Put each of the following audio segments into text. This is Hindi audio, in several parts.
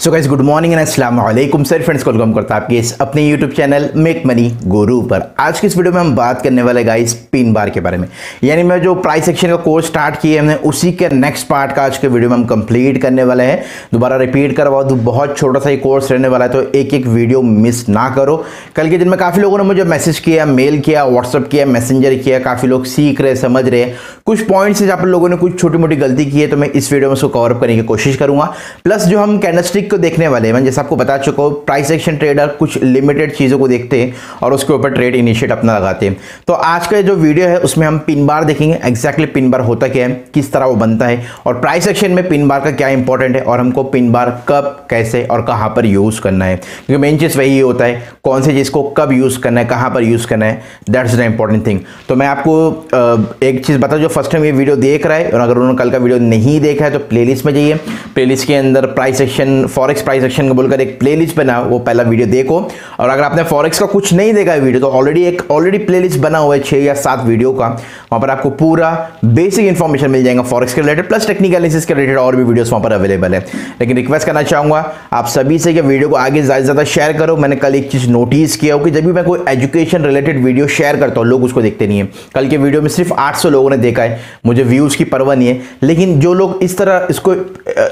So guys good morning and अस्सलाम वालेकुम सर फ्रेंड्स, वेलकम करता है आपके इस अपने यूट्यूब चैनल मेक मनी गुरु पर। आज की इस वीडियो में हम बात करने वाले गाइस पिन बार के बारे में, यानी मैं जो प्राइस एक्शन का कोर्स स्टार्ट किया हमने उसी के नेक्स्ट पार्ट का आज के वीडियो में हम कंप्लीट करने वाले हैं। दोबारा रिपीट करवा दूँ, बहुत छोटा सा ये कोर्स रहने वाला है तो एक एक वीडियो मिस ना करो। कल के दिन में काफ़ी लोगों ने मुझे मैसेज किया, मेल किया, व्हाट्सअप किया, मैसेंजर किया, काफ़ी लोग सीख रहे समझ रहे हैं। कुछ पॉइंट्स जहाँ पर लोगों ने कुछ छोटी मोटी गलती की है तो मैं इस वीडियो में उसको कवर अप करने की कोशिश करूँगा। प्लस जो हम कैंडलस्टिक को देखने वाले हैं, जैसे आपको बता चुका हूं प्राइस एक्शन ट्रेडर कुछ लिमिटेड चीजों को देखते हैं और उसके ऊपर ट्रेड इनिशिएट अपना लगाते हैं। तो आज का जो वीडियो है उसमें हम पिन बार देखेंगे, एग्जैक्टली पिन बार होता क्या है, किस तरह वो बनता है और प्राइस एक्शन में पिन बार का क्या इंपॉर्टेंट है और हमको पिन बार कब कैसे और कहां पर यूज करना है, क्योंकि मेन चीज वही होता है कौन सी चीज को कब यूज करना है, कहां पर यूज करना है, दैट्स द इंपॉर्टेंट थिंग। तो मैं आपको एक चीज बता, जो फर्स्ट टाइम ये वीडियो देख रहा है और अगर उन्होंने कल का वीडियो नहीं देखा है तो प्लेलिस्ट में जाइए, प्लेलिस्ट के अंदर price action forex price action को बोलकर एक प्लेलिस्ट बना, वो पहला वीडियो देखो। और अगर आपने फॉरेक्स का कुछ नहीं देखा है वीडियो तो ऑलरेडी प्लेलिस्ट बना हुआ है 6 या 7 वीडियो का, वहाँ पर आपको पूरा बेसिक इन्फॉर्मेशन मिल जाएगा फॉरेक्स के रिलेटेड, प्लस टेक्निकल एनालिसिस के रिलेटेड और भी वीडियोस वहाँ पर अवेलेबल है। लेकिन रिक्वेस्ट करना चाहूँगा आप सभी से कि वीडियो को आगे ज़्यादा से ज़्यादा शेयर करो। मैंने कल एक चीज़ नोटिस किया हो कि जब भी मैं कोई एजुकेशन रिलेटेड वीडियो शेयर करता हूँ लोग उसको देखते नहीं है। कल के वीडियो में सिर्फ 800 लोगों ने देखा है, मुझे व्यूज़ की परवाह नहीं है। लेकिन जो लोग इस तरह इसको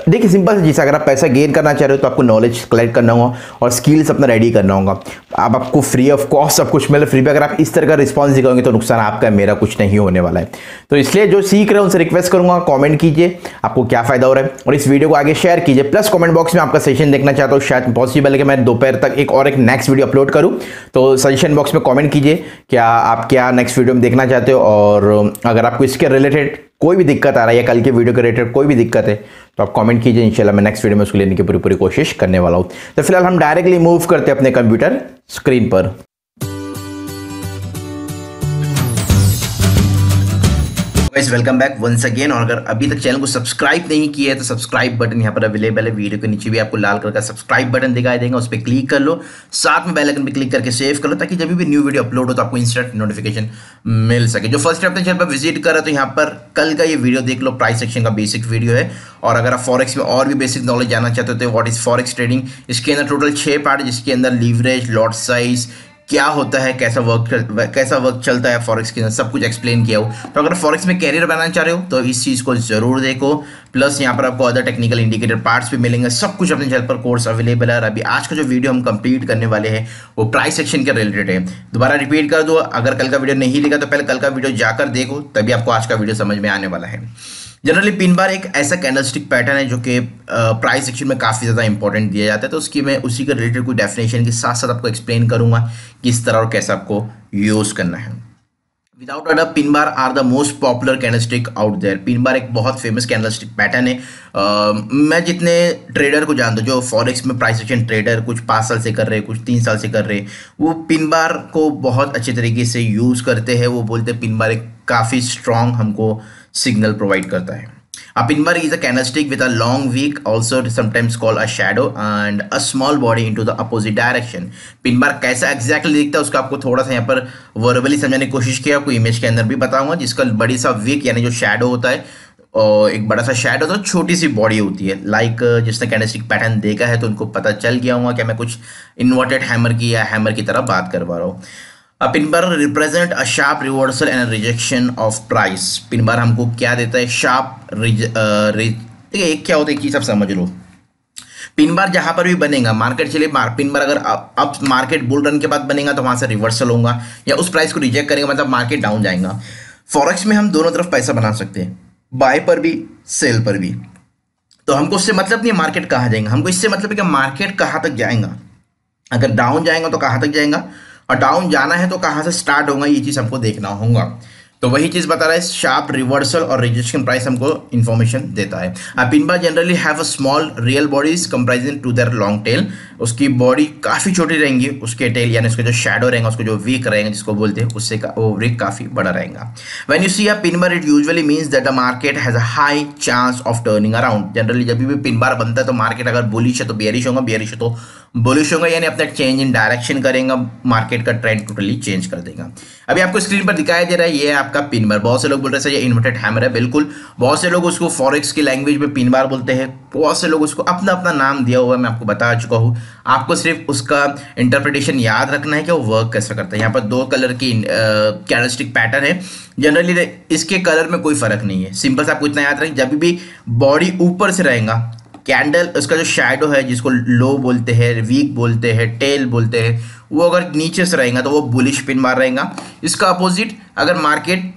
देखिए, सिंपल चीज़, अगर आप पैसा गेन करना चाह रहे हो तो आपको नॉलेज कलेक्ट करना होगा और स्किल्स अपना रेडी करना होगा। आप आपको फ्री ऑफ कॉस्ट सब कुछ मिले फ्री पे, अगर आप इस तरह का रिस्पांस दिखाओगे तो नुकसान आपका मेरा कुछ नहीं होने वाला है। तो इसलिए जो सीख रहे हैं उनसे रिक्वेस्ट करूंगा कमेंट कीजिए आपको क्या फायदा हो रहा है और इस वीडियो को आगे शेयर कीजिए। प्लस कमेंट बॉक्स में आपका सेशन देखना चाहता हूँ, शायद पॉसिबल है कि मैं दोपहर तक एक नेक्स्ट वीडियो अपलोड करूँ, तो सजेशन बॉक्स में कॉमेंट कीजिए क्या आप क्या नेक्स्ट वीडियो में देखना चाहते हो। और अगर आपको इसके रिलेटेड कोई भी दिक्कत आ रहा है या कल के वीडियो के रिलेटेड कोई भी दिक्कत है तो आप कमेंट कीजिए, इंशाल्लाह मैं नेक्स्ट वीडियो में उसको लेने की पूरी कोशिश करने वाला हूँ। तो फिलहाल हम डायरेक्टली मूव करते हैं अपने कंप्यूटर स्क्रीन पर। वेलकम बैक वंस अगेन, और अगर अभी तक चैनल को सब्सक्राइब नहीं किया है तो सब्सक्राइब बटन यहाँ पर अवेलेबल है, वीडियो के नीचे भी आपको लाल कलर का सब्सक्राइब बटन दिखाई देगा, उस पर क्लिक कर लो, साथ में बेल आइकन पे क्लिक करके सेव कर लो ताकि जब भी न्यू वीडियो अपलोड हो तो आपको इंस्टेंट नोटिफिकेशन मिल सके। जो फर्स्ट टाइम अपने चैनल पर विजिट करा तो यहाँ पर कल का ये वीडियो देख लो, प्राइस एक्शन का बेसिक वीडियो है। और अगर आप फॉरेक्स में और भी बेसिक नॉलेज जानना चाहते हो तो व्हाट इज फॉरेक्स ट्रेडिंग, इसके अंदर टोटल 6 पार्ट, जिसके अंदर लीवरेज, लॉट साइज क्या होता है, कैसा वर्क चलता है फॉरेक्स के अंदर, सब कुछ एक्सप्लेन किया हो। तो अगर फॉरेक्स में कैरियर बनाना चाह रहे हो तो इस चीज़ को जरूर देखो। प्लस यहाँ पर आपको अदर टेक्निकल इंडिकेटर पार्ट्स भी मिलेंगे, सब कुछ अपने चैनल पर कोर्स अवेलेबल है। और अभी आज का जो वीडियो हम कंप्लीट करने वाले हैं वो प्राइस एक्शन के रिलेटेड है। दोबारा रिपीट कर दो, अगर कल का वीडियो नहीं देखा तो पहले कल का वीडियो जाकर देखो, तभी आपको आज का वीडियो समझ में आने वाला है। जनरली पिन बार एक ऐसा कैंडलस्टिक पैटर्न है जो कि प्राइस एक्शन में काफ़ी ज़्यादा इंपॉर्टेंट दिया जाता है, तो उसकी मैं उसी के रिलेटेड कोई डेफिनेशन के साथ साथ आपको एक्सप्लेन करूँगा किस तरह और कैसे आपको यूज़ करना है। Without a pin bar are the most popular candlestick out there. Pin bar एक बहुत फेमस कैंडलस्टिक पैटर्न है। मैं जितने ट्रेडर को जानता हूँ जो फॉरेक्स में प्राइस एक्शन ट्रेडर कुछ 5 साल से कर रहे हैं, कुछ 3 साल से कर रहे हैं, वो पिन बार को बहुत अच्छे तरीके से यूज़ करते हैं। वो बोलते हैं पिन बार एक काफ़ी स्ट्रॉन्ग हमको सिग्नल प्रोवाइड करता है। A pin bar is a candlestick with a long wick, also sometimes called a shadow, and a small body into the opposite direction. Pin bar कैसा exactly दिखता है उसका आपको थोड़ा सा यहाँ पर वर्बली समझाने की कोशिश किया, आपको इमेज के अंदर भी बताऊंगा। जिसका बड़ी सा विक यानी जो शैडो होता है, और एक बड़ा सा शैडो होता है, छोटी सी बॉडी होती है। लाइक जिसने कैंडलस्टिक पैटर्न देखा है तो उनको पता चल गया होगा कि मैं कुछ इन्वर्टेड हैमर की या हैमर की तरह बात करवा रहा हूँ। Pin bar represent a sharp reversal and rejection of price. Pin bar हमको क्या देता है, शार्प एक क्या होता है कि सब समझ लो। पिन बार जहाँ पर भी बनेगा मार्केट, चलिए पिन बार अगर अब मार्केट बुल रन के बाद बनेगा तो वहाँ से रिवर्सल होगा या उस प्राइस को रिजेक्ट करेगा, मतलब मार्केट डाउन जाएगा। फॉरेक्स में हम दोनों तरफ पैसा बना सकते हैं, बाय पर भी सेल पर भी, तो हमको उससे मतलब नहीं मार्केट कहाँ जाएगा, हमको इससे मतलब है कि मार्केट कहाँ तक जाएगा। अगर डाउन जाएगा तो कहाँ तक जाएगा और डाउन जाना है तो कहाँ से स्टार्ट होगा, ये चीज़ हमको देखना होगा। तो वही चीज़ बता रहा है, शार्प रिवर्सल और रिजेक्शन प्राइस हमको इन्फॉर्मेशन देता है। Pin bar generally have a small real bodies comprising to their long tail. उसकी बॉडी काफ़ी छोटी रहेंगी, उसके टेल यानी उसका जो शैडो रहेगा, उसको जो विक रहेगा जिसको बोलते हैं, उससे वो विक काफ़ी बड़ा रहेगा। When you see a pin bar it usually means that the market has a high chance of turning around. Generally जब भी पिन बार बनता है तो मार्केट अगर बुलिश है तो बेयरिश होगा, बेयरिश है तो बुलिश होगा यानी अपना चेंज इन डायरेक्शन करेगा, मार्केट का ट्रेंड टोटली चेंज कर देगा। अभी आपको स्क्रीन पर दिखाया दे रहा है ये आपका पिन बार। बहुत से लोग बोल रहे हैं सर ये इन्वर्टेड हैमर है, बिल्कुल। बहुत से लोग उसको फॉरेक्स की लैंग्वेज में पिन बार बोलते हैं, बहुत से लोग उसको अपना अपना नाम दिया हुआ है, मैं आपको बता चुका हूँ। आपको सिर्फ उसका इंटरप्रिटेशन याद रखना है कि वो वर्क कैसा करता है। यहाँ पर दो कलर की कैंडलस्टिक पैटर्न है, जनरली इसके कलर में कोई फर्क नहीं है। सिंपल से आपको इतना याद रखें, जब भी बॉडी ऊपर से रहेगा कैंडल, उसका जो शैडो है जिसको लो बोलते हैं, वीक बोलते हैं, टेल बोलते हैं, वो अगर नीचे से रहेगा तो वो बुलिश पिन बार रहेगा। इसका अपोजिट अगर मार्केट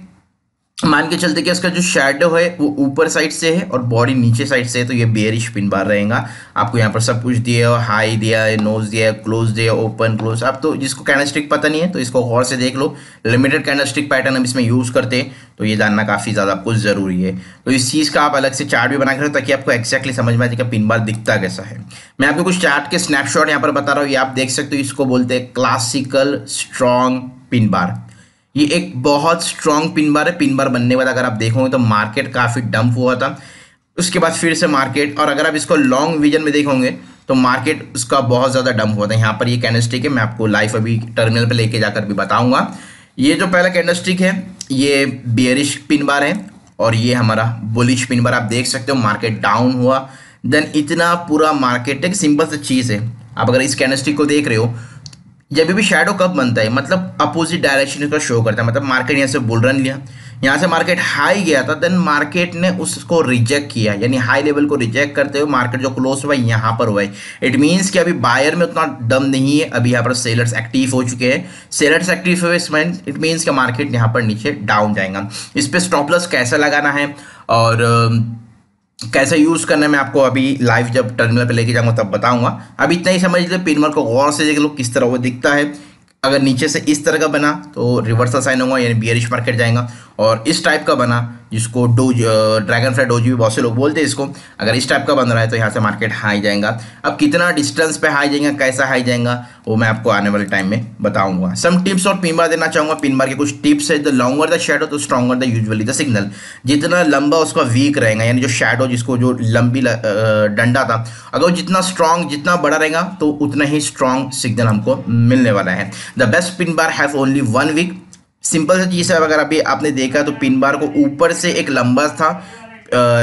मान के चलते कि इसका जो शैडो है वो ऊपर साइड से है और बॉडी नीचे साइड से है, तो ये बेयरिश पिन बार रहेगा। आपको यहाँ पर सब कुछ दिया है, हाई दिया है, नोज दिया है, क्लोज दिया, ओपन क्लोज। आप तो जिसको कैंडलस्टिक पता नहीं है तो इसको और से देख लो, लिमिटेड कैंडलस्टिक पैटर्न हम इसमें यूज़ करते हैं, तो ये जानना काफ़ी ज़्यादा आपको ज़रूरी है। तो इस चीज़ का आप अलग से चार्ट भी बना कर ताकि आपको एक्जैक्टली समझ में आ जाए कि पिन बार दिखता कैसा है। मैं आपको कुछ चार्ट के स्नैपशॉट यहाँ पर बता रहा हूँ, ये आप देख सकते हो। इसको बोलते हैं क्लासिकल स्ट्रॉन्ग पिन बार। ये एक बहुत स्ट्रॉन्ग पिन बार है। पिन बार बनने के बाद अगर आप देखोगे तो मार्केट काफ़ी डंप हुआ था, उसके बाद फिर से मार्केट, और अगर आप इसको लॉन्ग विजन में देखोगे तो मार्केट उसका बहुत ज़्यादा डंप हुआ था। यहाँ पर ये कैंडलस्टिक है, मैं आपको लाइव अभी टर्मिनल पे लेके जाकर भी बताऊँगा। ये जो पहला कैंडलस्टिक है ये बेयरिश पिन बार है और ये हमारा बुलिश पिन बार। आप देख सकते हो मार्केट डाउन हुआ, देन इतना पूरा मार्केट। एक सिंपल सी चीज़ है, आप अगर इस कैंडलस्टिक को देख रहे हो, जब भी शैडो कब बनता है मतलब अपोजिट डायरेक्शन का शो करता है। मतलब मार्केट यहाँ से बुल रन लिया, यहाँ से मार्केट हाई गया था, देन मार्केट ने उसको रिजेक्ट किया, यानी हाई लेवल को रिजेक्ट करते हुए मार्केट जो क्लोज हुआ यहाँ पर हुआ है। इट मीन्स कि अभी बायर में उतना दम नहीं है, अभी यहाँ पर सेलर्स एक्टिव हो चुके हैं। सेलर्स एक्टिव हुए इसमें, इट मीन्स कि मार्केट यहाँ पर नीचे डाउन जाएगा। इस पर स्टॉपलॉस कैसा लगाना है और कैसे यूज़ करना है मैं आपको अभी लाइव जब टर्मिनल पे लेके जाऊंगा तब बताऊंगा। अभी इतना ही समझ लो, पिन बार को गौर से देख लो किस तरह वो दिखता है। अगर नीचे से इस तरह का बना तो रिवर्सल साइन होगा यानी बियरिश मार्केट जाएगा, और इस टाइप का बना जिसको डोज, ड्रैगन फ्लाई डोज भी बहुत से लोग बोलते हैं इसको, अगर इस टाइप का बन रहा है तो यहाँ से मार्केट हाई जाएगा। अब कितना डिस्टेंस पे हाई जाएगा, कैसा हाई जाएगा, वो मैं आपको आने वाले टाइम में बताऊंगा। सम टिप्स और पिन बार देना चाहूँगा। पिन बार के कुछ टिप्स है। द लॉन्गर द शैडो तो stronger the usually the signal. जितना लंबा उसका वीक रहेगा, यानी जो शैडो जिसको जो लंबी डंडा था, अगर वो जितना स्ट्रॉन्ग जितना बड़ा रहेगा तो उतना ही स्ट्रॉन्ग सिग्नल हमको मिलने वाला है। The best pin bar have only one wick. Simple सा चीज़ है, अगर अभी आपने देखा तो पिन बार को ऊपर से एक लंबा था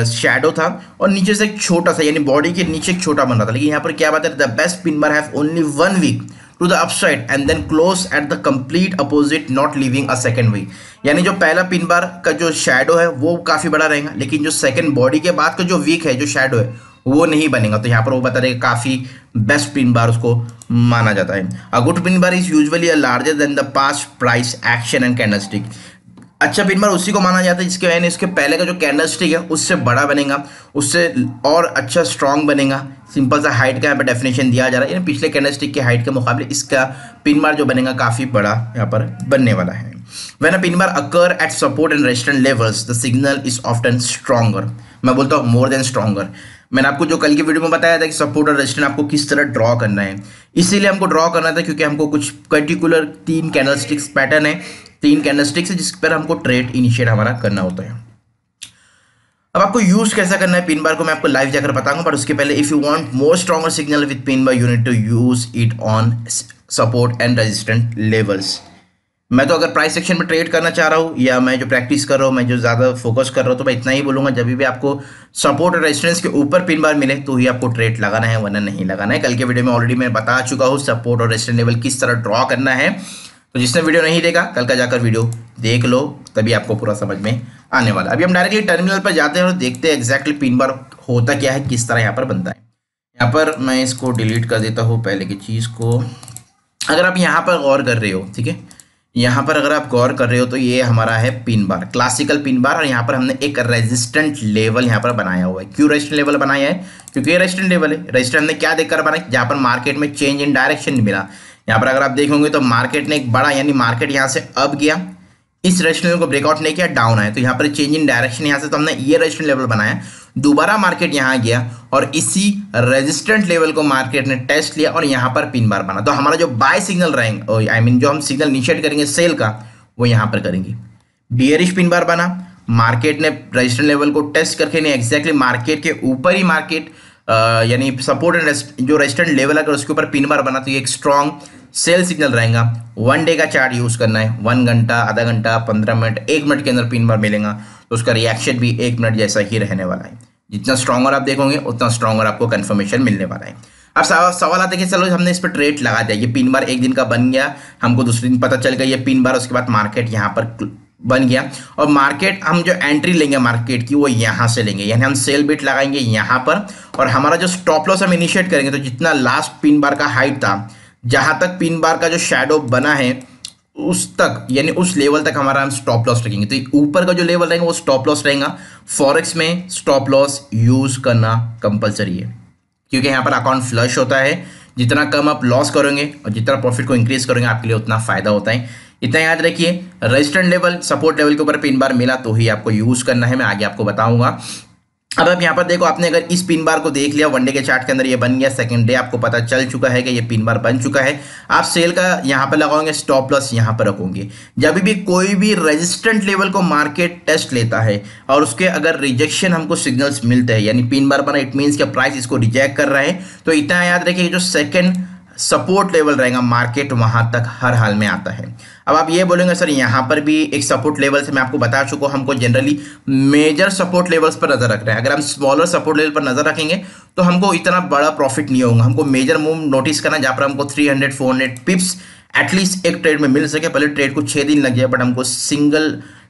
शैडो था और नीचे से एक छोटा सा, यानी बॉडी के नीचे एक छोटा बन रहा था। लेकिन यहाँ पर क्या बात है, the best pin bar have only one wick to the upside and then close at the complete opposite, not living a second wick. यानी जो पहला पिन बार का जो शैडो है वो काफ़ी बड़ा रहेगा, लेकिन जो सेकेंड बॉडी के बाद का जो वीक है, जो शैडो है, वो नहीं बनेगा। तो यहाँ पर वो बता रहे हैं काफ़ी बेस्ट पिन बार उसको माना जाता है। A good pin bar is usually larger than the past price action and candlestick. अच्छा पिन बार उसी को माना जाता है जिसके यानी इसके पहले का जो कैंडलस्टिक है उससे बड़ा बनेगा, उससे और अच्छा स्ट्रॉन्ग बनेगा। सिंपल सा हाइट का यहाँ पर डेफिनेशन दिया जा रहा है, यानी पिछले कैंडलस्टिक के हाइट के मुकाबले इसका पिन बार जो बनेगा काफ़ी बड़ा यहाँ पर बनने वाला है। When a pin bar occur at support and resistance levels the signal is often stronger. मैं बोलता हूँ मोर देन स्ट्रॉन्गर। मैंने आपको जो कल की वीडियो में बताया था कि सपोर्ट और रेजिस्टेंस आपको किस तरह ड्रॉ करना है, इसीलिए हमको ड्रॉ करना था क्योंकि हमको कुछ पर्टिकुलर तीन कैंडलस्टिक्स पैटर्न है, तीन कैंडलस्टिक्स है जिस पर हमको ट्रेड इनिशिएट हमारा करना होता है। अब आपको यूज़ कैसा करना है पिन बार को मैं आपको लाइव जाकर बताऊंगा, पर उसके पहले if you want more stronger signal with pin bar you need to use it on support and resistance levels. मैं तो अगर प्राइस एक्शन में ट्रेड करना चाह रहा हूँ या मैं जो प्रैक्टिस कर रहा हूँ, मैं जो ज़्यादा फोकस कर रहा हूँ, तो मैं इतना ही बोलूँगा जब भी आपको सपोर्ट और रेजिस्टेंस के ऊपर पिन बार मिले तो ही आपको ट्रेड लगाना है, वरना नहीं लगाना है। कल के वीडियो में ऑलरेडी मैं बता चुका हूँ सपोर्ट और रेजिस्टेंस लेवल किस तरह ड्रॉ करना है, तो जिसने वीडियो नहीं देखा कल का जाकर वीडियो देख लो, तभी आपको पूरा समझ में आने वाला। अभी हम डायरेक्टली टर्मिनल पर जाते हैं और देखते हैं एक्जैक्टली पिन बार होता क्या है, किस तरह यहाँ पर बनता है। यहाँ पर मैं इसको डिलीट कर देता हूँ पहले की चीज़ को। अगर आप यहाँ पर गौर कर रहे हो, ठीक है, यहाँ पर अगर आप गौर कर रहे हो तो ये हमारा है pin bar, classical pin bar, और यहाँ पर हमने एक रेजिस्टेंट लेवल यहाँ पर बनाया हुआ है। क्यों रेजिस्टेंट लेवल बनाया है? क्योंकि ये रेजिस्टेंट लेवल है। रेजिस्टेंट हमने क्या देखकर बनाया, जहाँ पर मार्केट में चेंज इन डायरेक्शन मिला। यहाँ पर अगर आप देखोगे तो मार्केट ने एक बड़ा, यानी मार्केट यहाँ से अप गया, इस रेजिस्टेंट लेवल को ब्रेकआउट नहीं किया, डाउन आया, तो यहाँ पर चेंज इन डायरेक्शन यहाँ से, तो हमने ये रेजिस्टेंट लेवल बनाया। दोबारा मार्केट यहाँ गया और इसी रेजिस्टेंट लेवल को मार्केट ने टेस्ट लिया और यहाँ पर पिन बार बना। तो हमारा जो बाय सिग्नल रहेगा, आई मीन जो हम सिग्नल इनिशिएट करेंगे सेल का, वो यहाँ पर करेंगे। बियरिश पिन बार बना, मार्केट ने रेजिस्टेंट लेवल को टेस्ट करके नहीं, एग्जैक्टली मार्केट के ऊपर ही मार्केट यानी सपोर्ट जो रेजिस्टेंट लेवल है अगर उसके ऊपर पिन बार बना तो ये एक स्ट्रॉन्ग सेल सिग्नल रहेगा। वन डे का चार्ट यूज करना है, 1 घंटा, आधा घंटा, 15 मिनट, 1 मिनट के अंदर पिन बार मिलेगा तो उसका रिएक्शन भी 1 मिनट जैसा ही रहने वाला है। जितना स्ट्रॉन्गर आप देखोगे उतना स्ट्रॉन्गर आपको कन्फर्मेशन मिलने वाला है। अब सवाल आता है कि चलो हमने इस पर ट्रेड लगा दिया, ये पिन बार एक दिन का बन गया, हमको दूसरे दिन पता चल गया ये पिन बार, उसके बाद मार्केट यहाँ पर बन गया और मार्केट हम जो एंट्री लेंगे मार्केट की वो यहाँ से लेंगे, यानी हम सेल बिट लगाएंगे यहाँ पर और हमारा जो स्टॉप लॉस हम इनिशिएट करेंगे तो जितना लास्ट पिन बार का हाइट था जहाँ तक पिन बार का जो शैडो बना है उस तक, यानी उस लेवल तक हमारा हम स्टॉप लॉस रखेंगे। तो ऊपर का जो लेवल रहेगा वो स्टॉप लॉस रहेगा। फॉरेक्स में स्टॉप लॉस यूज़ करना कंपलसरी है क्योंकि यहाँ पर अकाउंट फ्लश होता है। जितना कम आप लॉस करेंगे और जितना प्रॉफिट को इंक्रीज करेंगे आपके लिए उतना फ़ायदा होता है। इतना याद रखिए, रेजिस्टेंट लेवल सपोर्ट लेवल के ऊपर पिन बार मिला तो ही आपको यूज़ करना है, मैं आगे आपको बताऊंगा। अब आप यहाँ पर देखो, आपने अगर इस पिन बार को देख लिया, वनडे के चार्ट के अंदर ये बन गया, सेकंड डे आपको पता चल चुका है कि ये पिन बार बन चुका है, आप सेल का यहाँ पर लगाओगे, स्टॉप लॉस यहाँ पर रखोगे। जब भी कोई भी रेजिस्टेंट लेवल को मार्केट टेस्ट लेता है और उसके अगर रिजेक्शन हमको सिग्नल्स मिलते हैं, यानी पिन बार बना इट मीन्स कि प्राइस इसको रिजेक्ट कर रहा है, तो इतना याद रखिए जो सेकेंड सपोर्ट लेवल रहेगा मार्केट वहां तक हर हाल में आता है। अब आप ये बोलेंगे सर यहाँ पर भी एक सपोर्ट लेवल से, मैं आपको बता चुका हूँ हमको जनरली मेजर सपोर्ट लेवल्स पर नज़र रख रहे हैं। अगर हम स्मॉलर सपोर्ट लेवल पर नज़र रखेंगे तो हमको इतना बड़ा प्रॉफिट नहीं होगा। हमको मेजर मूव नोटिस करना जहाँ पर हमको 300-400 पिप्स एटलीस्ट एक ट्रेड में मिल सके। पहले ट्रेड को 6 दिन लग जाए बट हमको सिंगल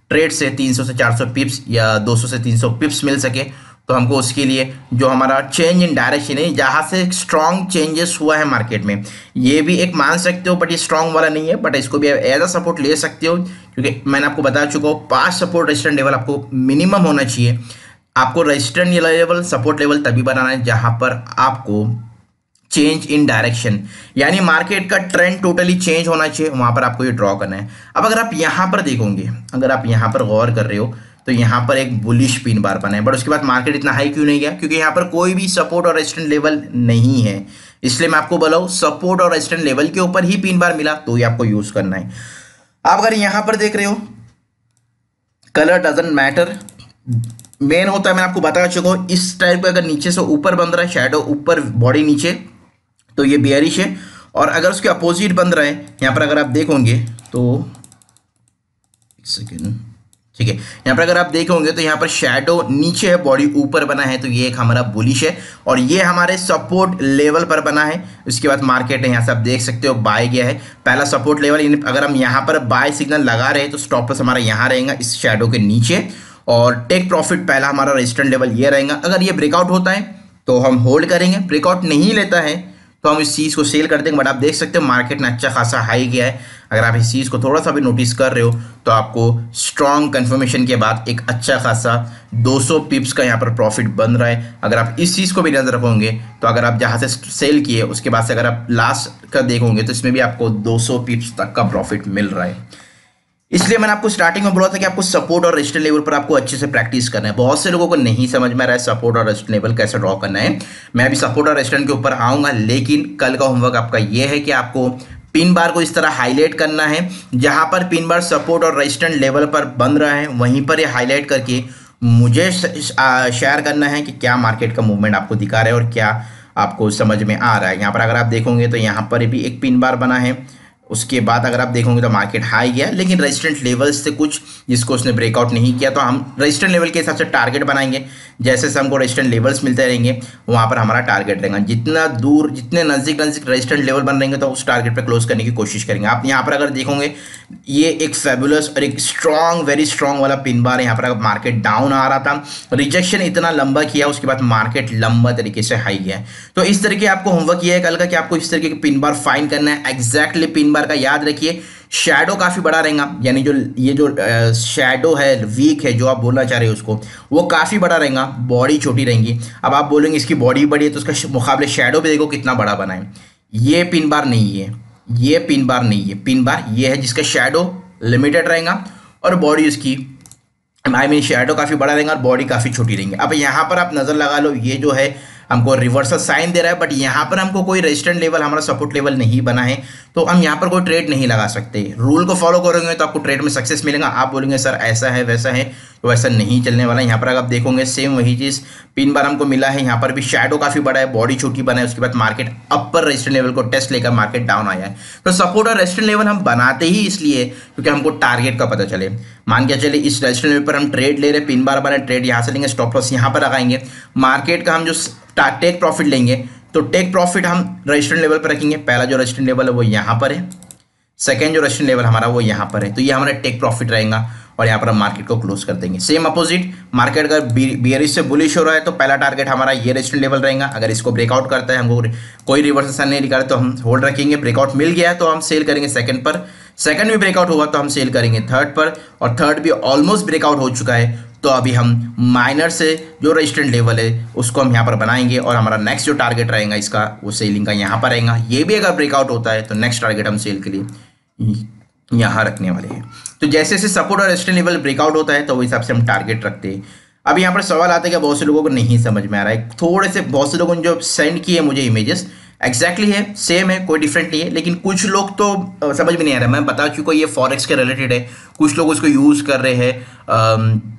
ट्रेड से 300 से 400 पिप्स या 200 से 300 पिप्स मिल सके, तो हमको उसके लिए जो हमारा चेंज इन डायरेक्शन है जहाँ से एक स्ट्रॉन्ग चेंजेस हुआ है मार्केट में, ये भी एक मान सकते हो बट ये स्ट्रॉन्ग वाला नहीं है, बट इसको भी एज अ सपोर्ट ले सकते हो क्योंकि मैंने आपको बता चुका हूँ 5 सपोर्ट रेजिस्टेंट लेवल आपको मिनिमम होना चाहिए। आपको रेजिस्टेंट लेवल सपोर्ट लेवल तभी बनाना है जहाँ पर आपको चेंज इन डायरेक्शन यानी मार्केट का ट्रेंड टोटली चेंज होना चाहिए, वहाँ पर आपको ये ड्रॉ करना है। अब अगर आप यहाँ पर देखोगे, अगर आप यहाँ पर गौर कर रहे हो तो यहाँ पर एक बुलिश पिन बार बना है बट उसके बाद मार्केट इतना हाई क्यों नहीं गया? क्योंकि यहाँ पर कोई भी सपोर्ट और रेजिस्टेंट लेवल नहीं है। इसलिए मैं आपको बोला सपोर्ट और रेजिस्टेंट लेवल के ऊपर ही पिन बार मिला तो ये आपको यूज करना है। आप अगर यहाँ पर देख रहे हो कलर डजंट मैटर, मेन होता है मैं आपको बता चुका हूँ इस टाइप का अगर नीचे से ऊपर बन रहा है, शैडो ऊपर बॉडी नीचे, तो ये बेयरिश है। और अगर उसके अपोजिट बन रहा है, यहाँ पर अगर आप देखोगे तो ठीक है, यहाँ पर अगर आप देखोगे तो यहाँ पर शैडो नीचे है बॉडी ऊपर बना है तो ये एक हमारा बुलिश है और ये हमारे सपोर्ट लेवल पर बना है। उसके बाद मार्केट है यहाँ से आप देख सकते हो बाय गया है पहला सपोर्ट लेवल। अगर हम यहाँ पर बाय सिग्नल लगा रहे हैं तो स्टॉप लॉस हमारा यहाँ रहेगा इस शैडो के नीचे और टेक प्रॉफिट पहला हमारा रेजिस्टेंट लेवल ये रहेगा। अगर ये ब्रेकआउट होता है तो हम होल्ड करेंगे, ब्रेकआउट नहीं लेता है तो हम इस चीज़ को सेल कर देंगे। बट आप देख सकते हो मार्केट ने अच्छा खासा हाई गया है। अगर आप इस चीज़ को थोड़ा सा भी नोटिस कर रहे हो तो आपको स्ट्रॉन्ग कन्फर्मेशन के बाद एक अच्छा खासा 200 पिप्स का यहाँ पर प्रॉफिट बन रहा है। अगर आप इस चीज़ को भी नज़र रखोगे तो अगर आप जहाँ से सेल किए उसके बाद से अगर आप लास्ट का देखोगे तो इसमें भी आपको 200 पिप्स तक का प्रॉफिट मिल रहा है। इसलिए मैंने आपको स्टार्टिंग में बोला था कि आपको सपोर्ट और रेजिस्टेंस लेवल पर आपको अच्छे से प्रैक्टिस करना है। बहुत से लोगों को नहीं समझ में आ रहा है सपोर्ट और रेजिस्टेंस लेवल कैसे ड्रॉ करना है। मैं भी सपोर्ट और रेजिस्टेंस के ऊपर आऊँगा, लेकिन कल का होमवर्क आपका ये है कि आपको पिन बार को इस तरह हाईलाइट करना है जहाँ पर पिन बार सपोर्ट और रेजिस्टेंस लेवल पर बन रहा है, वहीं पर यह हाईलाइट करके मुझे शेयर करना है कि क्या मार्केट का मूवमेंट आपको दिखा रहा है और क्या आपको समझ में आ रहा है। यहाँ पर अगर आप देखोगे तो यहाँ पर भी एक पिन बार बना है, उसके बाद अगर आप देखोगे तो मार्केट हाई गया लेकिन रेजिस्टेंट लेवल से कुछ जिसको उसने ब्रेकआउट नहीं किया, तो हम रेजिस्टेंट लेवल के हिसाब से टारगेट बनाएंगे। जैसे जैसे हमको रेजिस्टेंट लेवल्स मिलते रहेंगे वहाँ पर हमारा टारगेट रहेगा। जितना दूर जितने नज़दीक रेजिस्टेंट लेवल बन रहेंगे तो उस टारगेट पर क्लोज करने की कोशिश करेंगे। आप यहाँ पर अगर देखोगे ये एक फैबुलस और एक स्ट्रॉन्ग वेरी स्ट्रॉन्ग वाला पिन बार, यहाँ पर अगर मार्केट डाउन आ रहा था, रिजेक्शन इतना लंबा किया, उसके बाद मार्केट लंबा तरीके से हाई गया। तो इस तरीके आपको होमवर्क किया है कल का कि आपको इस तरीके के पिन बार फाइंड करना है। एग्जैक्टली पिन बार का याद रखिए शैडो काफ़ी बड़ा रहेगा, यानी जो ये जो शैडो है वीक है जो आप बोलना चाह रहे हो उसको, वो काफ़ी बड़ा रहेगा, बॉडी छोटी रहेंगी। अब आप बोलेंगे इसकी बॉडी बड़ी है तो उसका मुकाबले शैडो पे देखो कितना बड़ा बना है। ये पिन बार नहीं है, ये पिन बार नहीं है, पिन बार ये है जिसका शैडो लिमिटेड रहेगा और बॉडी उसकी शैडो काफ़ी बड़ा रहेगा और बॉडी काफ़ी छोटी रहेंगी। अब यहाँ पर आप नज़र लगा लो, ये जो है हमको रिवर्सल साइन दे रहा है, बट यहाँ पर हमको कोई रेजिस्टेंट लेवल, हमारा सपोर्ट लेवल नहीं बना है, तो हम यहाँ पर कोई ट्रेड नहीं लगा सकते। रूल को फॉलो करोगे तो आपको ट्रेड में सक्सेस मिलेगा। आप बोलेंगे सर ऐसा है वैसा है, तो ऐसा नहीं चलने वाला। यहाँ पर अगर आप देखोगे सेम वही चीज़ पिन बार हमको मिला है, यहाँ पर भी शैडो काफ़ी बड़ा है, बॉडी छोटी बना है, उसके बाद मार्केट अप पर रेजिस्टेंट लेवल को टेस्ट लेकर मार्केट डाउन आया है। तो सपोर्ट और रेजिस्टेंट लेवल हम बनाते ही इसलिए क्योंकि हमको टारगेट का पता चले। मान के चले इस रेजिस्टेंट लेवल पर हम ट्रेड ले रहे, पिन बार बना, ट्रेड यहाँ से लेंगे, स्टॉप लॉस यहाँ पर लगाएंगे, मार्केट का हम जो टेक प्रॉफिट लेंगे तो टेक प्रॉफिट हम रेजिस्टेंट लेवल पर रखेंगे। पहला जो रेजिस्टेंट लेवल है वो यहाँ पर है, सेकेंड जो रेजिस्टेंट लेवल हमारा वो यहाँ पर है, तो ये हमारा टेक प्रॉफिट रहेगा और यहाँ पर हम मार्केट को क्लोज कर देंगे। सेम अपोजिट, मार्केट अगर बियरिश से बुलिश हो रहा है तो पहला टारगेट हमारा ये रेजिस्टेंट लेवल रहेगा। अगर इसको ब्रेकआउट करता है, हमको कोई रिवर्सल साइन नहीं निकाला तो हम होल्ड रखेंगे, ब्रेकआउट मिल गया तो हम सेल करेंगे सेकंड पर, सेकंड भी ब्रेकआउट हुआ तो हम सेल करेंगे थर्ड पर, और थर्ड भी ऑलमोस्ट ब्रेकआउट हो चुका है तो अभी हम माइनर से जो रेजिस्टेंट लेवल है उसको हम यहाँ पर बनाएंगे और हमारा नेक्स्ट जो टारगेट रहेगा इसका वो सेलिंग का यहाँ पर रहेगा। ये भी अगर ब्रेकआउट होता है तो नेक्स्ट टारगेट हम सेल के लिए यहाँ रखने वाले हैं। तो जैसे जैसे सपोर्ट और रेजिस्टेंस लेवल ब्रेकआउट होता है तो वो हिसाब से हम टारगेट रखते हैं। अब यहाँ पर सवाल आता है कि बहुत से लोगों को नहीं समझ में आ रहा है, थोड़े से बहुत से लोगों ने जो सेंड किए मुझे इमेजेस एक्जैक्टली है, सेम है, कोई डिफरेंट नहीं है, लेकिन कुछ लोग तो समझ में नहीं आ रहा है। मैं बता चुका ये फॉरेक्स के रिलेटेड है, कुछ लोग उसको यूज़ कर रहे हैं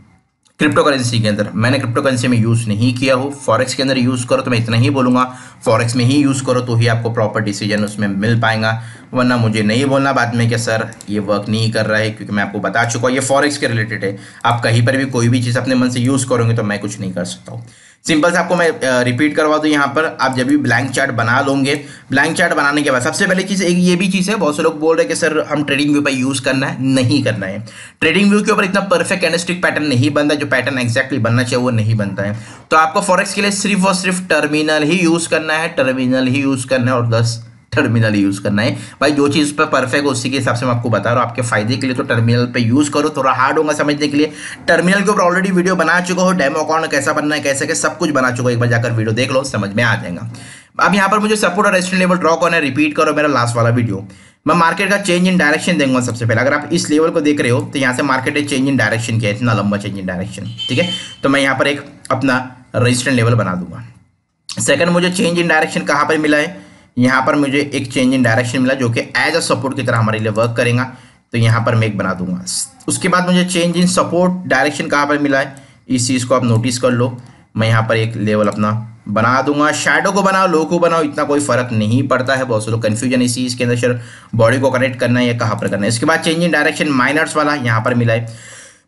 क्रिप्टो करेंसी के अंदर। मैंने क्रिप्टो करेंसी में यूज़ नहीं किया हो, फॉरेक्स के अंदर यूज़ करो तो मैं इतना ही बोलूँगा, फॉरेक्स में ही यूज़ करो तो ही आपको प्रॉपर डिसीजन उसमें मिल पाएगा, वरना मुझे नहीं बोलना बाद में कि सर ये वर्क नहीं कर रहा है, क्योंकि मैं आपको बता चुका हूँ ये फॉरेक्स के रिलेटेड है। आप कहीं पर भी कोई भी चीज़ अपने मन से यूज़ करोगे तो मैं कुछ नहीं कर सकता हूँ। सिंपल से आपको मैं रिपीट करवा दूँ, यहाँ पर आप जब भी ब्लैंक चार्ट बना लोगे, ब्लैंक चार्ट बनाने के बाद सबसे पहले चीज़ एक ये भी चीज़ है, बहुत से लोग बोल रहे हैं कि सर हम ट्रेडिंग व्यू पर यूज़ करना है, नहीं करना है। ट्रेडिंग व्यू के ऊपर इतना परफेक्ट कैंडलस्टिक पैटर्न नहीं बनता, जो पैटर्न एक्जैक्टली बनना चाहिए वो नहीं बनता है। तो आपको फॉरेक्स के लिए सिर्फ और सिर्फ टर्मिनल ही यूज़ करना है, टर्मिनल ही यूज़ करना है और 10 टर्मिनल यूज़ करना है। भाई जो चीज़ पर परफेक्ट हो उसी के हिसाब से मैं आपको बता रहा हूँ, आपके फायदे के लिए। तो टर्मिनल पे यूज़ करो, थोड़ा हार्ड होगा समझने के लिए। टर्मिनल के ऊपर ऑलरेडी वीडियो बना चुका हो, डेमो अकाउंट कैसा बनना है, कैसे कैसे सब कुछ बना चुका हो, एक बार जाकर वीडियो देख लो, समझ में आ जाएगा। अब यहाँ पर मुझे सपोर्ट और रेजिस्टेंस लेवल ड्रॉ करना है, रिपीट करो मेरा लास्ट वाला वीडियो। मैं मार्केट का चेंज इन डायरेक्शन देखूंगा सबसे पहले। अगर आप इस लेवल को देख रहे हो तो यहाँ से मार्केट ने चेंज इन डायरेक्शन किया, इतना लंबा चेंज इन डायरेक्शन, ठीक है। तो मैं यहाँ पर एक अपना रेजिस्टेंस लेवल बना दूंगा। सेकंड मुझे चेंज इन डायरेक्शन कहाँ पर मिला है, यहाँ पर मुझे एक चेंज इन डायरेक्शन मिला जो कि एज अ सपोर्ट की तरह हमारे लिए वर्क करेगा, तो यहाँ पर मैं एक बना दूंगा। उसके बाद मुझे चेंज इन सपोर्ट डायरेक्शन कहाँ पर मिला है, इस चीज़ को आप नोटिस कर लो। मैं यहाँ पर एक लेवल अपना बना दूंगा, शैडो को बनाओ लो को बनाओ, इतना कोई फर्क नहीं पड़ता है। बहुत से लोग कन्फ्यूजन इसी इसके अंदर, सर बॉडी को कनेक्ट करना है या कहाँ पर करना है। इसके बाद चेंज इन डायरेक्शन माइनर्स वाला यहाँ पर मिला है,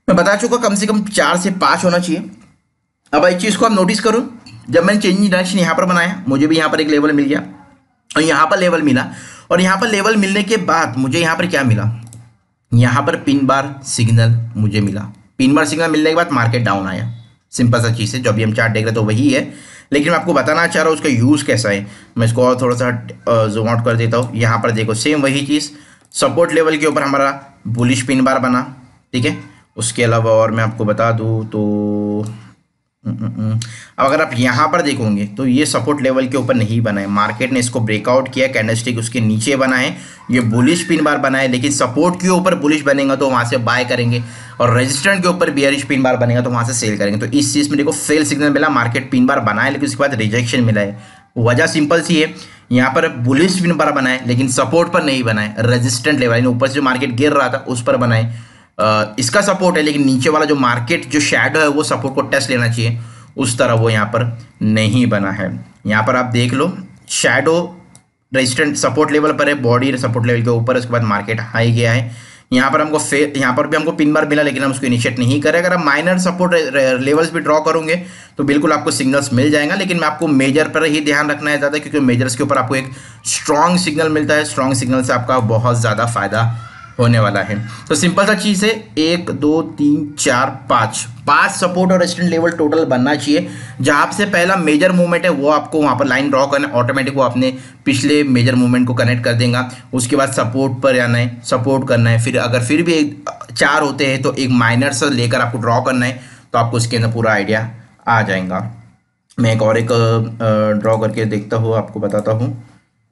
मैं बता चुका कम से कम 4 से 5 होना चाहिए। अब इस चीज़ को आप नोटिस करो, जब मैंने चेंज इन डायरेक्शन यहाँ पर बनाया मुझे भी यहाँ पर एक लेवल मिल गया और यहाँ पर लेवल मिला, और यहाँ पर लेवल मिलने के बाद मुझे यहाँ पर क्या मिला, यहाँ पर पिन बार सिग्नल मुझे मिला। पिन बार सिग्नल मिलने के बाद मार्केट डाउन आया, सिंपल सा चीज़ है। जो अभी हम चार्ट देख रहे तो वही है, लेकिन मैं आपको बताना चाह रहा हूँ उसका यूज़ कैसा है। मैं इसको और थोड़ा सा जूम आउट कर देता हूँ। यहाँ पर देखो सेम वही चीज़, सपोर्ट लेवल के ऊपर हमारा बुलिश पिन बार बना, ठीक है। उसके अलावा और मैं आपको बता दूँ तो अब अगर आप यहाँ पर देखोगे तो ये सपोर्ट लेवल के ऊपर नहीं बना है, मार्केट ने इसको ब्रेकआउट किया, कैंडलस्टिक उसके नीचे बना है, ये बुलिश पिन बार बना है, लेकिन सपोर्ट के ऊपर बुलिश बनेगा तो वहाँ से बाय करेंगे और रेजिस्टेंट के ऊपर बियरिश पिन बार बनेगा तो वहाँ से सेल करेंगे। तो इस चीज़ में देखो फेल सिग्नल मिला, मार्केट पिन बार बना है लेकिन उसके बाद रिजेक्शन मिला है। वजह सिंपल सी है, यहाँ पर बुलिश पिन बार बना है लेकिन सपोर्ट पर नहीं बना है, रेजिस्टेंट लेवल ऊपर से जो मार्केट गिर रहा था उस पर बना है। इसका सपोर्ट है लेकिन नीचे वाला जो मार्केट जो शैडो है वो सपोर्ट को टेस्ट लेना चाहिए, उस तरह वो यहाँ पर नहीं बना है। यहाँ पर आप देख लो, शैडो रेजिस्टेंट सपोर्ट लेवल पर है, बॉडी सपोर्ट लेवल के ऊपर, उसके बाद मार्केट हाई गया है। यहाँ पर हमको यहाँ पर भी हमको पिन बार मिला लेकिन हम उसको इनिशिएट नहीं करें। अगर आप माइनर सपोर्ट लेवल्स भी ड्रॉ करोगे तो बिल्कुल आपको सिग्नल्स मिल जाएगा, लेकिन मैं आपको मेजर पर ही ध्यान रखना है ज़्यादा, क्योंकि मेजर्स के ऊपर आपको एक स्ट्रॉन्ग सिग्नल मिलता है, स्ट्रॉन्ग सिग्नल से आपका बहुत ज़्यादा फायदा होने वाला है। तो सिंपल सा चीज़ है, 1 2 3 4 5 सपोर्ट और रेजिस्टेंस लेवल टोटल बनना चाहिए। जहाँ से पहला मेजर मूवमेंट है वो आपको वहाँ पर लाइन ड्रॉ करना, ऑटोमेटिक वो अपने पिछले मेजर मूवमेंट को कनेक्ट कर देगा। उसके बाद सपोर्ट पर आना है, सपोर्ट करना है, फिर अगर फिर भी 4 होते हैं तो एक माइनर से लेकर आपको ड्रॉ करना है, तो आपको इसके अंदर पूरा आइडिया आ जाएगा। मैं एक और एक ड्रॉ करके देखता हूँ, आपको बताता हूँ।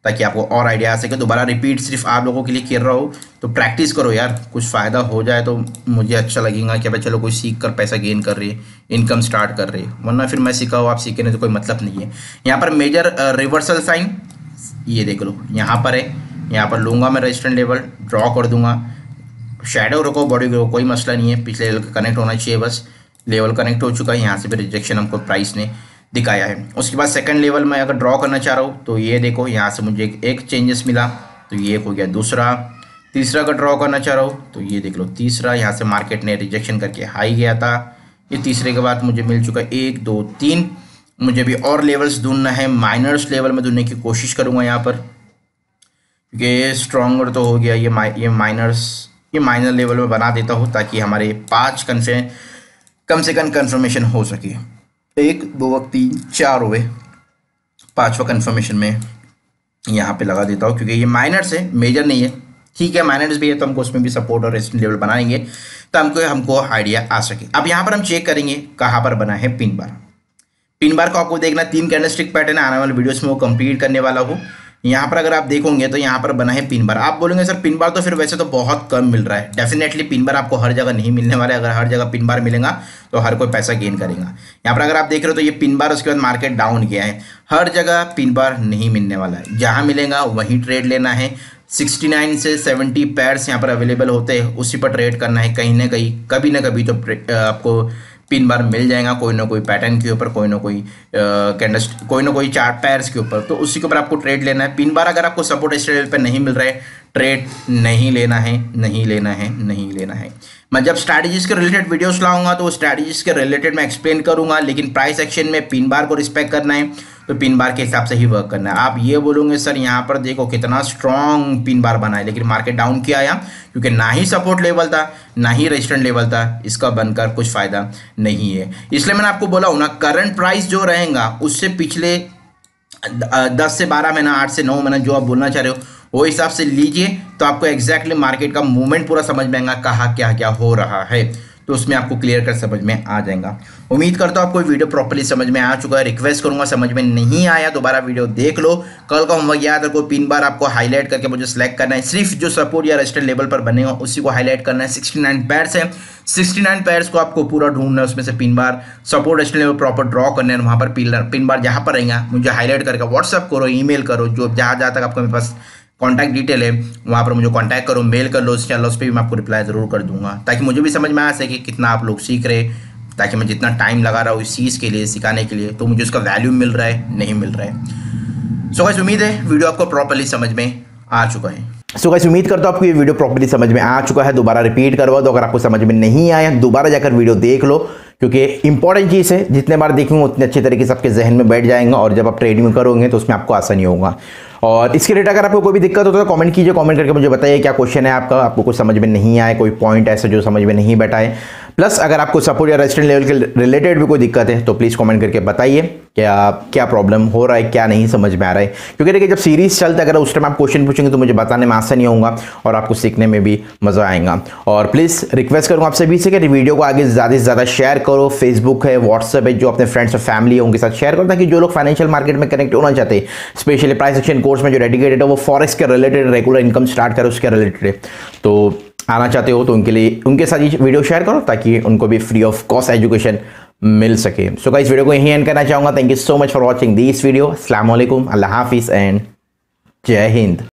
ताकि आपको और आइडिया आ सके। दोबारा रिपीट सिर्फ आप लोगों के लिए कर रहा हूँ, तो प्रैक्टिस करो यार, कुछ फ़ायदा हो जाए तो मुझे अच्छा लगेगा कि भाई चलो कोई सीख कर पैसा गेन कर रही है, इनकम स्टार्ट कर रही है, वरना फिर मैं सीखा हूँ आप सीखे नहीं तो कोई मतलब नहीं है। यहाँ पर मेजर रिवर्सल साइन ये देख लो, यहाँ पर है, यहाँ पर लूँगा मैं रेजिस्टेंस लेवल, ड्रॉ कर दूँगा, शेडो रखो बॉडी को कोई मसला नहीं है, पिछले लेवल कनेक्ट होना चाहिए, बस लेवल कनेक्ट हो चुका है, यहाँ से भी रिजेक्शन हमको प्राइस ने दिखाया है। उसके बाद सेकंड लेवल में अगर ड्रॉ करना चाह रहा हूँ तो ये देखो यहाँ से मुझे एक चेंजेस मिला तो ये हो गया दूसरा, तीसरा अगर ड्रॉ करना चाह रहा हूँ तो ये देख लो तीसरा, यहाँ से मार्केट ने रिजेक्शन करके हाई गया था, ये तीसरे के बाद मुझे मिल चुका 1 2 3। मुझे भी और लेवल्स ढूंढना है, माइनर्स लेवल में ढूंढने की कोशिश करूँगा यहाँ पर, क्योंकि ये स्ट्रॉन्गर तो हो गया, ये माइनर लेवल में बना देता हूँ ताकि हमारे 5 कम से कम कन्फर्मेशन हो सके। 1 2 3 4 हुए, 5वां कन्फर्मेशन में यहाँ पे लगा देता हूँ क्योंकि ये माइनर्स है, मेजर नहीं है। ठीक है, माइनर्स भी है तो हमको उसमें भी सपोर्ट और रेजिस्टेंस लेवल बनाएंगे तो हमको आइडिया आ सके। अब यहाँ पर हम चेक करेंगे कहाँ पर बना है पिन बार। पिन बार को आपको देखना, 3 कैंडलस्टिक पैटर्न आने वाले वीडियोस में वो कंप्लीट करने वाला हूँ। यहाँ पर अगर आप देखोगे तो यहाँ पर बना है पिन बार। आप बोलेंगे सर पिन बार तो फिर वैसे तो बहुत कम मिल रहा है। डेफिनेटली पिन बार आपको हर जगह नहीं मिलने वाला है, अगर हर जगह पिन बार मिलेगा तो हर कोई पैसा गेन करेगा। यहाँ पर अगर आप देख रहे हो तो ये पिन बार, उसके बाद मार्केट डाउन गया है, हर जगह पिन बार नहीं मिलने वाला है, जहाँ मिलेगा वहीं ट्रेड लेना है। 69 से 70 पैर्स यहाँ पर अवेलेबल होते हैं, उसी पर ट्रेड करना है, कहीं ना कहीं कभी ना कभी तो आपको पिन बार मिल जाएगा, कोई ना कोई पैटर्न के ऊपर, कोई ना कोई कैंडलस्टिक, कोई ना कोई चार्ट पैर्स के ऊपर, तो उसी के ऊपर आपको ट्रेड लेना है। पिन बार अगर आपको सपोर्ट स्टेबल पर नहीं मिल रहा है, ट्रेड नहीं लेना है, नहीं लेना है, नहीं लेना है। मैं जब स्ट्रैटेजीज के रिलेटेड वीडियोस लाऊंगा तो स्ट्रैटेजीज के रिलेटेड मैं एक्सप्लेन करूंगा, लेकिन प्राइस एक्शन में पिन बार को रिस्पेक्ट करना है तो पिन बार के हिसाब से ही वर्क करना है। आप ये बोलोगे सर यहाँ पर देखो कितना स्ट्रॉन्ग पिन बार बना है, लेकिन मार्केट डाउन किया आया क्योंकि ना ही सपोर्ट लेवल था ना ही रेजिस्टेंस लेवल था, इसका बनकर कुछ फ़ायदा नहीं है। इसलिए मैंने आपको बोला हूँ ना, करंट प्राइस जो रहेगा उससे पिछले 10 से 12 महीना, 8 से 9 महीना जो आप बोलना चाह रहे हो वो हिसाब से लीजिए, तो आपको एग्जैक्टली मार्केट का मूवमेंट पूरा समझ में आएगा, कहाँ क्या क्या हो रहा है, तो उसमें आपको क्लियर कर समझ में आ जाएगा। उम्मीद करता हूँ आपको वीडियो प्रॉपर्ली समझ में आ चुका है। रिक्वेस्ट करूँगा, समझ में नहीं आया दोबारा वीडियो देख लो। कल का होमवर्क याद रखो, पिन बार आपको हाईलाइट करके मुझे सेलेक्ट करना है, सिर्फ जो सपोर्ट या रेजिस्टेंस लेवल पर बनेगा उसी को हाईलाइट करना है। 69 पैर्स है, 69 पैर्स को आपको पूरा ढूंढना है, उसमें से pin bar, support, resistance level proper draw करना है, वहाँ पर पिन बार जहाँ पर रहेगा मुझे हाईलाइट करके व्हाट्सअप करो, ईमेल करो, जो जहाँ तक आपके पास कॉन्टैक्ट डिटेल है वहाँ पर मुझे कॉन्टैक्ट करो, मेल कर लो, चैनल उस पर भी मैं आपको रिप्लाई ज़रूर कर दूंगा, ताकि मुझे भी समझ में आ सके कि कितना आप लोग सीख रहे, ताकि मैं जितना टाइम लगा रहा हूँ इस चीज़ के लिए सिखाने के लिए तो मुझे उसका वैल्यू मिल रहा है नहीं मिल रहा है। सो गाइस उम्मीद है वीडियो आपको प्रॉपरली समझ में आ चुका है। सो गाइस उम्मीद करता हूँ आपको ये वीडियो प्रॉपर्ली समझ में आ चुका है। दोबारा रिपीट करवा दो, अगर आपको समझ में नहीं आया दोबारा जाकर वीडियो देख लो, क्योंकि इंपॉर्टेंट चीज़ है, जितने बार देखेंगे उतने अच्छे तरीके से आपके जहन में बैठ जाएंगे और जब आप ट्रेडिंग करोगे तो उसमें आपको आसानी होगा। और इसके रिलेटेड अगर आपको कोई भी दिक्कत होता है तो कमेंट कीजिए, कमेंट करके मुझे बताइए क्या क्वेश्चन है आपका, आपको कुछ समझ में नहीं आया, कोई पॉइंट ऐसा जो समझ में नहीं बैठा है। प्लस अगर आपको सपोर्ट या रेजिस्टेंस लेवल के रिलेटेड भी कोई दिक्कत है तो प्लीज़ कमेंट करके बताइए क्या प्रॉब्लम हो रहा है, क्या नहीं समझ में आ रहा है, क्योंकि देखिए जब सीरीज़ चलता है अगर उस टाइम आप क्वेश्चन पूछेंगे तो मुझे बताने में आसानी होगा और आपको सीखने में भी मज़ा आएगा। और प्लीज़ रिक्वेस्ट करूँगा आपसे भी से कि वीडियो को आगे ज़्यादा से ज़्यादा शेयर करो, फेसबुक है, व्हाट्सएप है, जो अपने फ्रेंड्स और फैमिली है उनके साथ शेयर करो, ताकि जो लोग फाइनेंशियल मार्केट में कनेक्ट होना चाहते हैं, स्पेशली प्राइस एक्शन कोर्स में जो डेडिकेटेड है वो फॉरेक्स के रिलेटेड, रेगुलर इनकम स्टार्ट करो उसके रिलेटेड, तो आना चाहते हो तो उनके लिए उनके साथ ये वीडियो शेयर करो ताकि उनको भी फ्री ऑफ कॉस्ट एजुकेशन मिल सके। सो गाइस वीडियो को यहीं एंड करना चाहूँगा। Thank you so much for watching this video. अस्सलाम वालेकुम, अल्लाह हाफिज़ एंड जय हिंद।